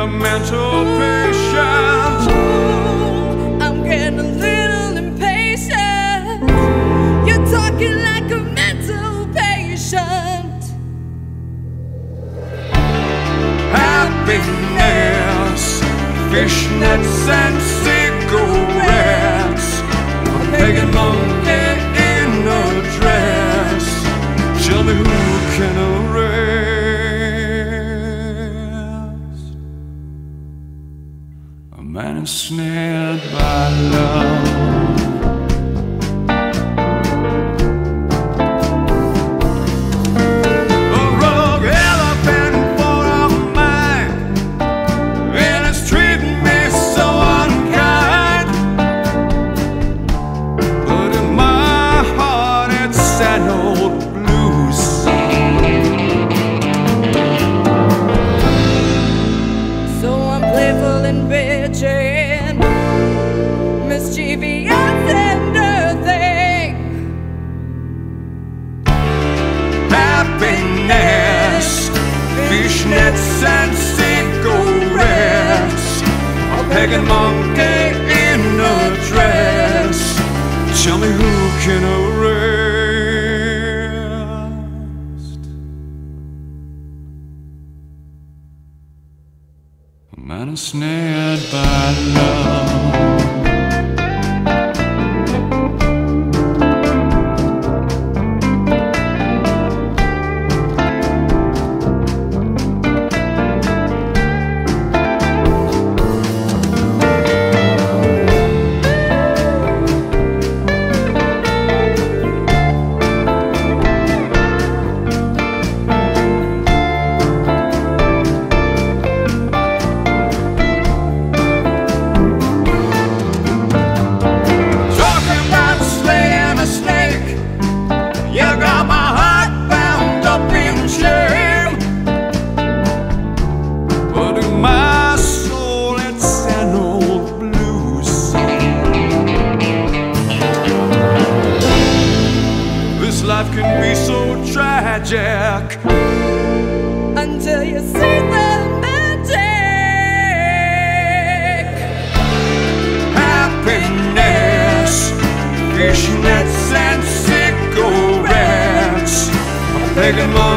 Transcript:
a mental patient. Ooh, I'm getting a little impatient. You're talking like a mental patient. Happiness, fishnets and cigarettes, a pagan monkey in a dress. Tell me who can erase. A man ensnared by love, a rogue elephant born of mine, and it's treating me so unkind. But in my heart it's that old blues. So I'm playful and big and mischievous and earthy. Happiness, fishnets and cigarettes, a pagan monkey in a dress. Tell me who can arrest a man ensnared by love. Life can be so tragic until you see the magic. Happiness, fishnets and cigarettes, a pagan